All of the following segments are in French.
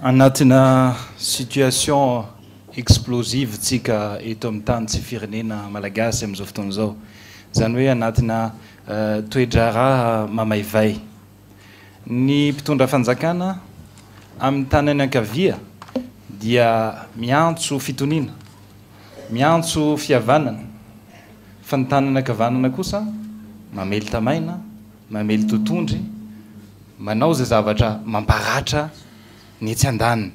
Anatina situation explosive tika etom tan tsifirenena malagasy amzofton zao zany hoe anatina toedrara mamaivay ni pitondra fanjakana am tanana kavia dia miantso fitonina miantso fiavanana fantanana kavanana kosa mamely tamaina mamely totondry manao ze zavatra mamparatra ny tsy andany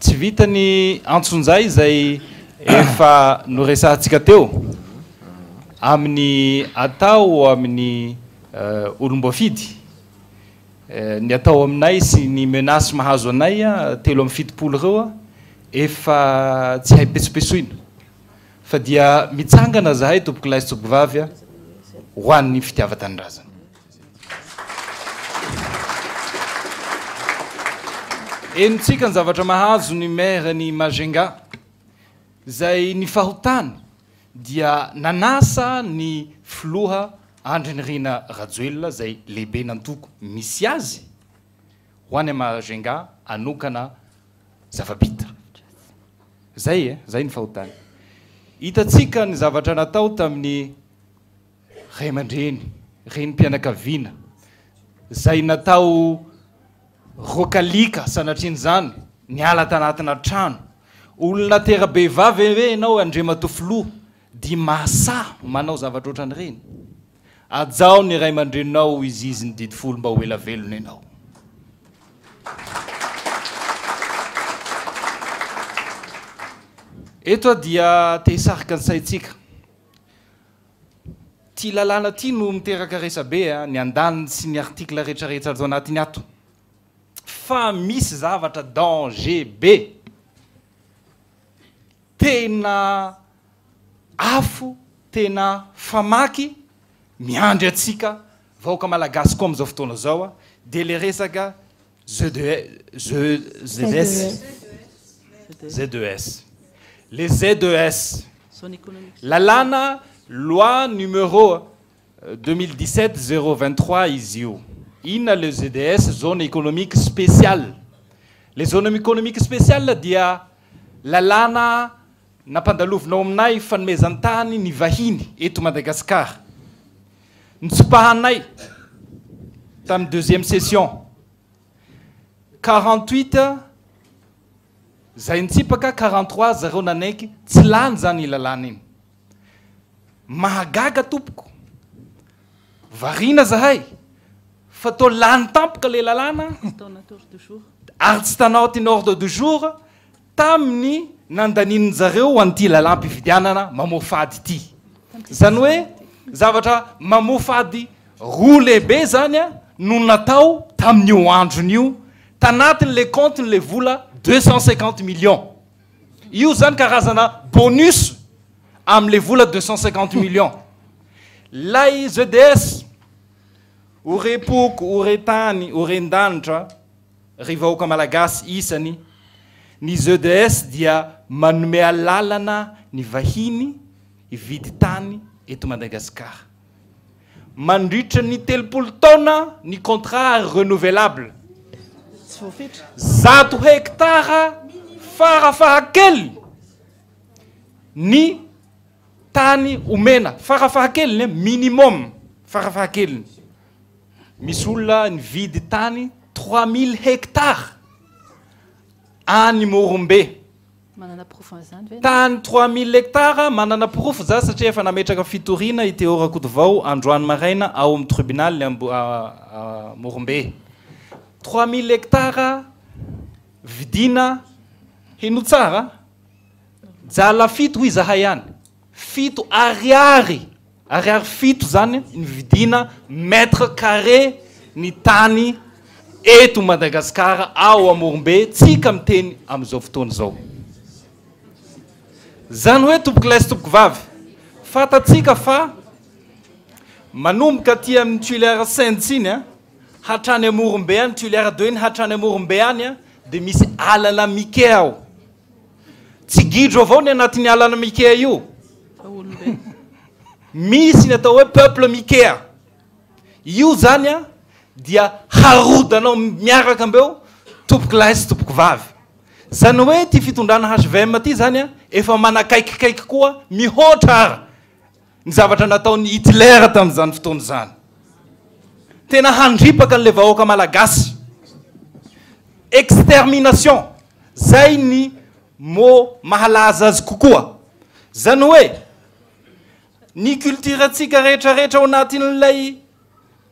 tsy vita ny antsonjay zay efa noresantsika teo amin'ny atao amin'ny olombofidy ny atao aminay sy ny menace mahazo anay telo amin'ny fitipolo reo efa tsy haipetsopesoina fa dia mitsangana zahay tompoko lahy sy tompoko vavy ho an'ny fitiavan-tanindrazana. Entsika ny zavatra mahazo ny maire ny Majenga zay ny fahotany dia nanasa ny filoha Andrinirina Rajoelina zay lehibe nantoko misy azy ho any Majenga anokana zavabita zay zay ny fahotany. Hitantsika ny zavatra natao tamin'ny Raymandreny Renimpianakaviana zay natao rokalika sanatrin zany niala tanatina trano olona tera be vavy hoe enao andremato flo di masa manao zavatra otrany reny ajao ny ray aman-dreninao izy izy ny didifolo mba ho ela velona enao. Eto dia tesaraka ny saitsika ti lalana ti no miteraka resabe ny andany sy ny artikla rehetrarehetra zao anatiny ato fa misy zavatra danger be tena afo tena famaky miandry atsika vahoaka malagasy koa amin'izao fotoana zao de le resaka Z2S les Z2S lalana loi numéro 2017-023 izy io. Il y a les ZDS, zone économique spéciale. Les zones économiques spéciales, dia la lana na pandalouf na omnay fan mezantani ni vahini eto Madagascar. Ntsipahanay tam deuxième session 48 zaintsipaka 43 zero nanek tslan zani la lanin. Mahagaga tupko. Varina zahay. Fato lantampoka le lalana artstanao ty ordre du jour taminy nandanin zareo anty lalam-pividianana mamofady ty zany hoe zavatra mamofady roa lehibe zany no natao tamin'io andron'io tanatin'le compten'le vola 250 millions io zany karazana bonus am'le vola 250 millions lay ZDS Urepok, uretany, urendanitra, rivahoaka malagasy isany ny ZDS dia manome lalana ny vahiny ividy tany eto Madagascar. Mandritra ny 30 taona ny contrat renouvelable. 100 hektara farafahakely ny tany omena, farafahakely minimum farafahakely. Misoula une vie de tani 3000 hectares animorombe manana profondeur tani 3000 hectares manana profondeur ça c'est fana metraka fitorina iteora kutovao androan maraina au tribunal à morombe 3000 hectares vidina hinutsara zala fitu izahayan fitu ariari ariary fito zany ny vidina mètre carré ny tany eto Madagasikara ao amorombe tsika miteny am'izao fotoana zao zany hoe tompoko lahy sy tompoko vavy fatatsika fa manomboka aty amin'ny tuilera sentsiny hatrany amorombe any tuilera doiny hatrany amorombe any de misy alana mike ao tsy gidro avao ny anatin'ny alana mike io misy natao hoe peuple mikea io zany dia harodanao miaraka ambeo top class top kuvave. Sanwe tifitundana HVM tizania efamana kaik kaik kuwa mihotar. Nzavatra natao ni Hitler tamzan fitonzan. Tena handripa kan levao ka malagasy. Extermination. Zaini mo mahalaza zkukua. Zanwe ni culture tsika retra retra onatinlay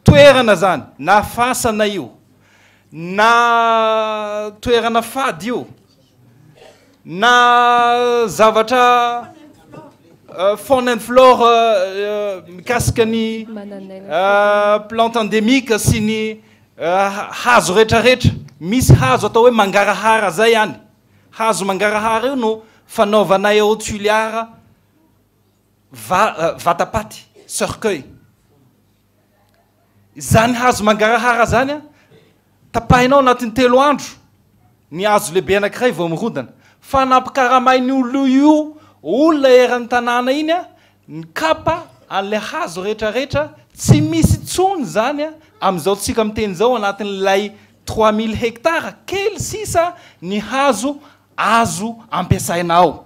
toerana zany na fasana io. Na toerana fady io. Na zavatra faune and flore mikasika ny plante endémique sy ny hazo retraretra misy hazo atao hoe mangarahara zay ihany hazo mangarahara io no fanaovanay ao tuliara vatapaty cercueil zany hazo mangarahara zany a tapahinao anatin'ny 3 andro ny hazo lehibe anankiray vao mirodana fa nampikaramay olo io olona eran-tanàna iny a ny kapa an'ilay hazo rehetrarehetra tsy misy tsony zany a amin'izao tsika miteny zao anatin'ilay 3000 hektara kely sisa ny hazo azo ampiasainao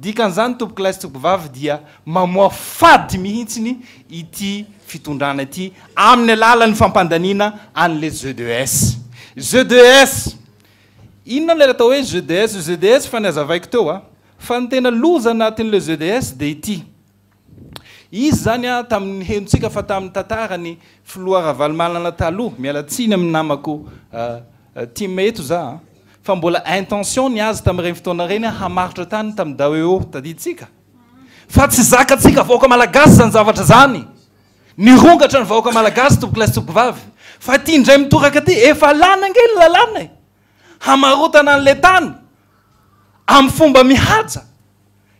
dikan'izany tompoko lahy sy tompoko vavy dia mamoa fady mihitsiny ity fitondrana ity amin'ny alalan'ny fampandaniana an'ilay GDS GDS inona ilay atao hoe GDS GDS fa nazavaiko teo a fantena loza anatin'le GDS de ity izy zany a tamin'ny henontsika fa tamin'ny tantarany filoha Ravalomanana taloha mialatsiny amin'ny namako timeto za fa mbola intention ny azy tamin'ireny fotoana ireny hamaritra tany tamin'ny daoeo taditsika fa tsy zakatsika vahoaka malagasy zany zavatra zany nirongatra ny vahoaka malagasy tompoko lahy sy tompoko vavy fa ty indray mitoraka ty efa lana ngely lalana e hamarotana an'le tany amin'ny fomba mihaja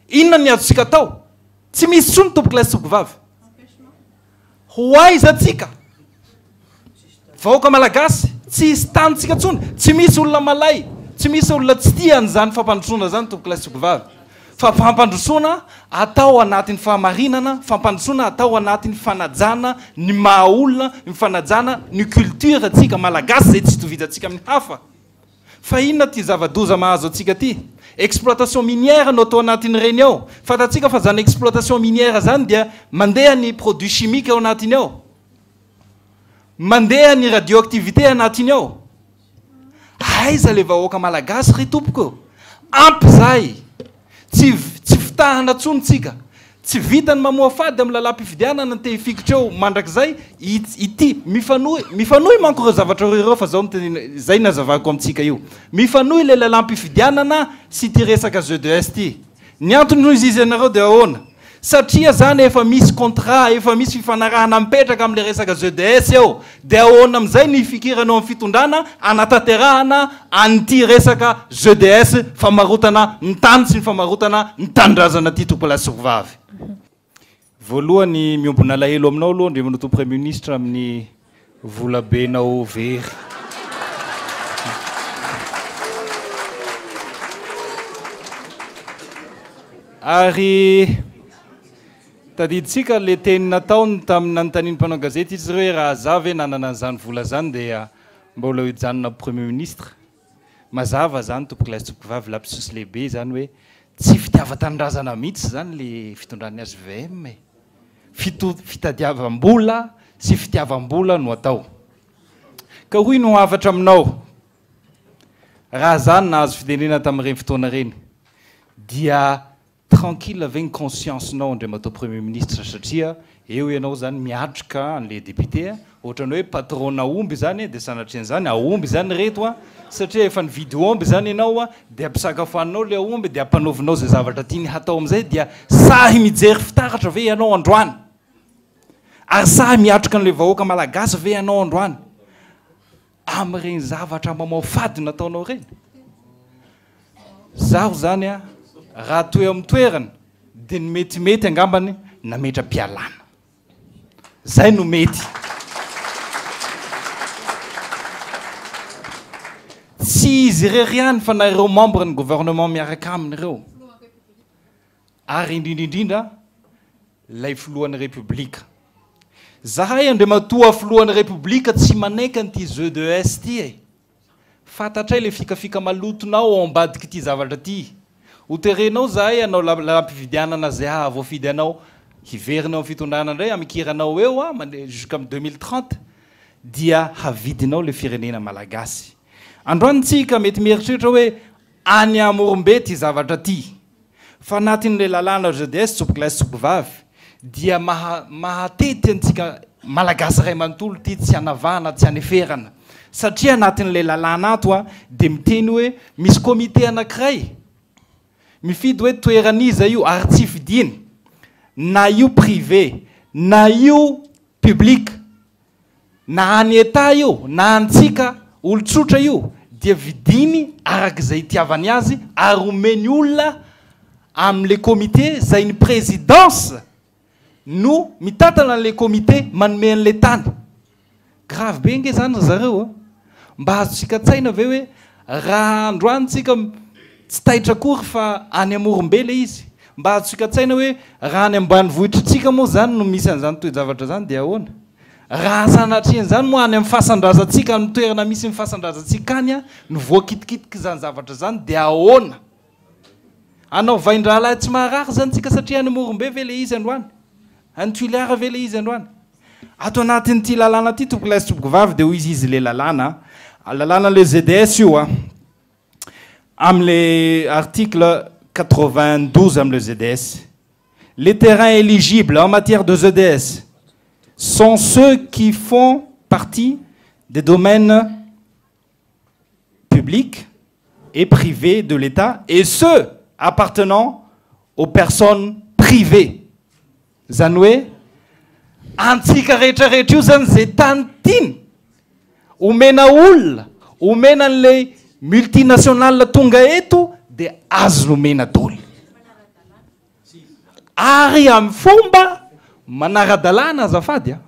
inona ny azontsika tao tsy misy tsony tompoko lahy sy tompoko vavy hoaizatsika vahoaka malagasy tsy isy tanyntsika tsony tsy misy olona malay tsy misy olona tsy tiany zany fampandrosoana zany tompoko lahy sy tompoko vavy fa fampandrosoana atao anatin'ny fahamarinana fampandrosoana atao anatin'ny fanajana ny maha olona ny fanajana ny culture atsika malagasy zay tsy tovidantsika amin'ny hafa fa inona ty zava-doza mahazo antsika ty exploitation minière no atao anatin'ny reny ao fantatsika fa zany exploitation minière zany dia mandeha ny produits chimiques ao anatiny ao mandeha ny radioactivité anatiny ao aiza le vahoaka malagasy ry tompoko ampy zay tsy fitahana tsony ntsika tsy vita ny mamoa fady amin'ny lalam-pifidianana ny tehifikitra eo mandrakizay ity mifanoy manko ireo zavatra ireo fa zao miteny zay nazavako amintsika io mifanoy ilay lalam-pifidianana sy ty resaka GDS ty ny antony noho izy anareo dia ahoana satria zany efa misy contrat efa misy fifanarahana mipetraka amin'ilay resaka GDS eo dia ahoana amin'izay ny fikiranao amin'ny fitondrana anatanterahana an'ity resaka GDS famarotana ny tany sy ny famarotana ny tanindrazana ty tompoko lahy sy tompoko vavy voalohany miombona lahelo aminao aloha ndrema noto premier ministre amin'ny volabenao very ary taditsika le teny nataony tamin'ny nanontanian'ny mpanao gazety izy ireo raha zava hoe nanana an'izany vola zany dia mbola hijanona premier ministre mazava zany tompoko lahy sy tompoko vavy lapsus lehibe zany hoe tsy fitiava-tanindrazana mihitsy zany le fitondrany HVM fitadiavam-bola sy fitiavam-bola no atao ka hoy no avatra aminao raha zany nahazo fidenena tamin'ireny fotoana ireny dia tranquille avy ny consciencenao ndray matao premier ministre satria eo ianao zany miatroka an'ilay député ohatrany hoe patrona omby zany dia sanatrin'izany aomby zany reto a satria efa nividy omby zany ianao a dia ampisakafoaninao ilay aomby dia ampanaovinao izay zavatra tiany hatao amin'izay dia sahy mijery fitaratra ve ianao androany ary sahy miatroka an'ilay vahoaka malagasy ve ianao androany amin'ireny zavatra mamao fady nataonao ireny zaho zany a raha toe amin'ny toerana dia ny metimety angambany nametra mpialana zay no mety tsy izy irery ihany fa nareo membre ny gouvernement miaraka amin'ireo ary indrindraindrindra ilay filohan'ny repoblika zahay andriamatoa filohan'ny repoblika tsy manaiky an'ity GDS ty e fantatray le fikafika malotonao ambadiky ty zavatra ty. Ho terenao zahay anao lampividianana zay voafidy anao hiverinao fitondranana ndray amikiranao eo a jusqu'à 2030 dia havidinao le firenena malagasy. Androantsika mety mieritreritra hoe any amorombe ty zavatra ty. Fa anatin'le lalana JDS tsopoklasy tsopivavy dia mahatety antsika malagasy ray manontolo ty tsy anavana tsy aneferana. Satria anatin'le lalana ato a de miteny hoe misy komite anankiray mifidy hoe toerana iza io ary tsy fidiny na io privé na io public na any eta io na antsika olotsotra io dia vidiny araka izay tiavany azy ary omeny olona amle comité za une présidence nous mitata dans les comités manome anle tany grave bengy zany zareo mba tsika tsaina ve hoe raha androantsika tsy taitra kory fa any amorombele izy mba tsika tsaina hoe raha any ambany vohitritsika moa zany no misy an'izany toejavatra zany dia ahoana raha sanatriany zany moa any amfasandrazatsika amin'ny toerana misy mifasandrazatsika any a no voakitikitika zany zavatra zany dia ahoana anao vaindrala tsy marary zany tsika satria any amorombele vele izy androany antuilara vele izy androany ato anatin'ity lalana ty toko lasy toko vavy de izy izy le lalana le ZDS io a amle article 92 amle ZDS les terrains éligibles en matière de ZDS sont ceux qui font partie des domaines publics et privés de l'État et ceux appartenant aux personnes privées. Zanoué, antika retra retio zany ze tany tiny omena olona omena an'ilay multinationale tonga eto de azo nomena dolo ary amin'ny fomba manara-dalàna azafady a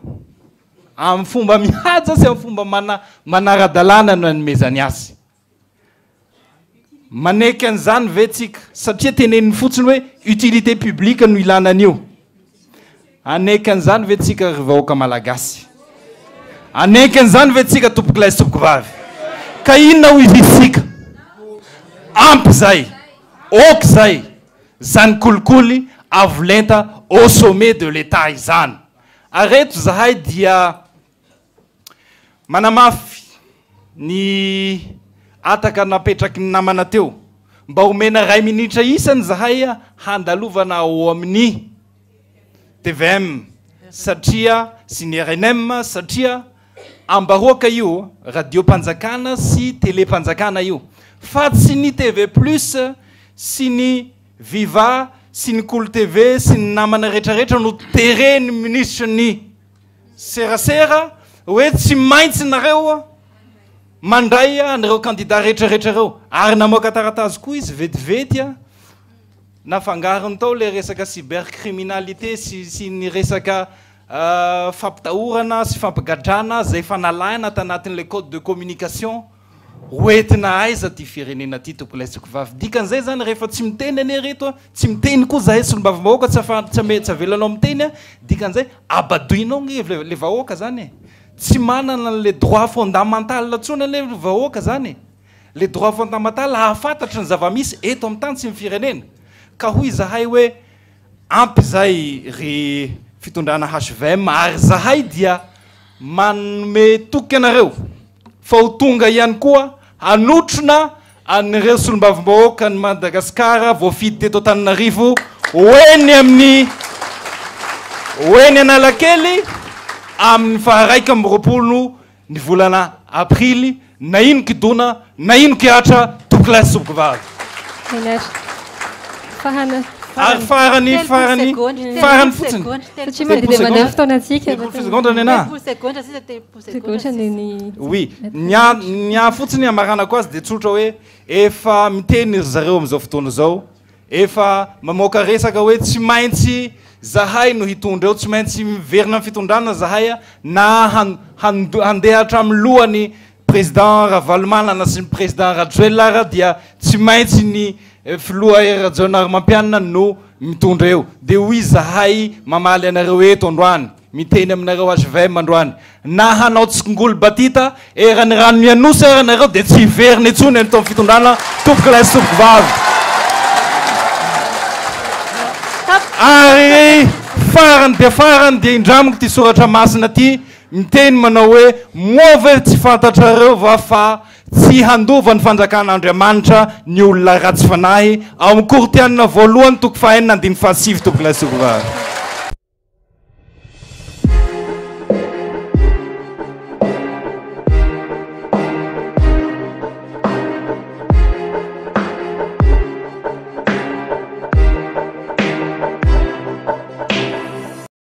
amin'ny fomba mihaja sy amin'ny fomba manara-dalàna no anomezany azy manaiky an'izany ve tsika satria teneniny fotsiny hoe utilité publique no ilana anio anaiky an'izany ve tsika vahoaka malagasy anaiky an'izany ve tsika tompoko lahy sy tompoko vavy ka inona ho izy tsika ampy zay ok zay zany kolikoly avolenta au sommet de l'État izany areto zahay dia manamafy ny ataka napetraky ny namana teo mba omena ray minitra isany zahay handalovana ao amin'ny HVM satria sinerenem satria ambaroka io radio panjakana si télé panjakana io fa tsy ni TV plus si ni VIVA si ni Cool TV si ni namana retraretra no tereny minisy ni serasera hoe tsy maintsy nareo mandray anareo candidat retraretra reo ary namoaka taratazy koa izy vetivety na fangaron tao le resaka cybercriminalité si ni resaka fampitahorana sy fampigadrana zay fanalana tanatin'le code de communication hoentina aiza ty firenena ty tompoko lahy sy tompoko vavy dikan'izay zany rehefa tsy miteny ane reto tsy miteny koa zahay solombavam-bahoaka tsy avelanao miteny dikan'izay abadoinao le vahoaka zany tsy manana le droit fondamental tsony le vahoaka zany le droit fondamental hahafantatry ny zavamisy eto amin'ny tany sy ny firenena ka hoy zahay hoe ampy zay ry fitondrana HVM ary zahay dia manome toky anareo fa ho tonga ihany koa hanotrona an'ireo solombavam-bahoaka ny Madagascar voafidy teto Antananarivo hoeny Analakely amin'ny faharaika amby roapolo ny volana aprily na ino kidona na ino kiatra tompoko lahy sy tompoko vavy oui nia fotsiny amarana ko azy de tsotra hoe efa miteny zareo am'izao fotoana zao efa mamoaka resaka hoe tsy maintsy zahay no hitondreo tsy maintsy miverina amin'ny fitondrana zahay na handeha hatramin'ny lohany président Ravalomanana sy ny président Rajoelina dia tsy maintsy ny filoha erajonary mampianina no mitondra eo de hoy zahay mamaly anareo eto androany miteny aminareo HVM androany na hanao tsingolo batita erany rano mianosa eranareo de tsy verny ntsony any tamin'ny fitondrana tompoko lasy tompoko vavy ary farany de indramiko ty soratra masina ty miteny manao hoe move tsy fantatrareo va fa tsy handova ny fanjakan'Andriamanitra ny olona ratsy fanahy ao amin'ny Kortianina voalohany toko fahaenina andiny fahasivy tompoko lasy tompoko vavy.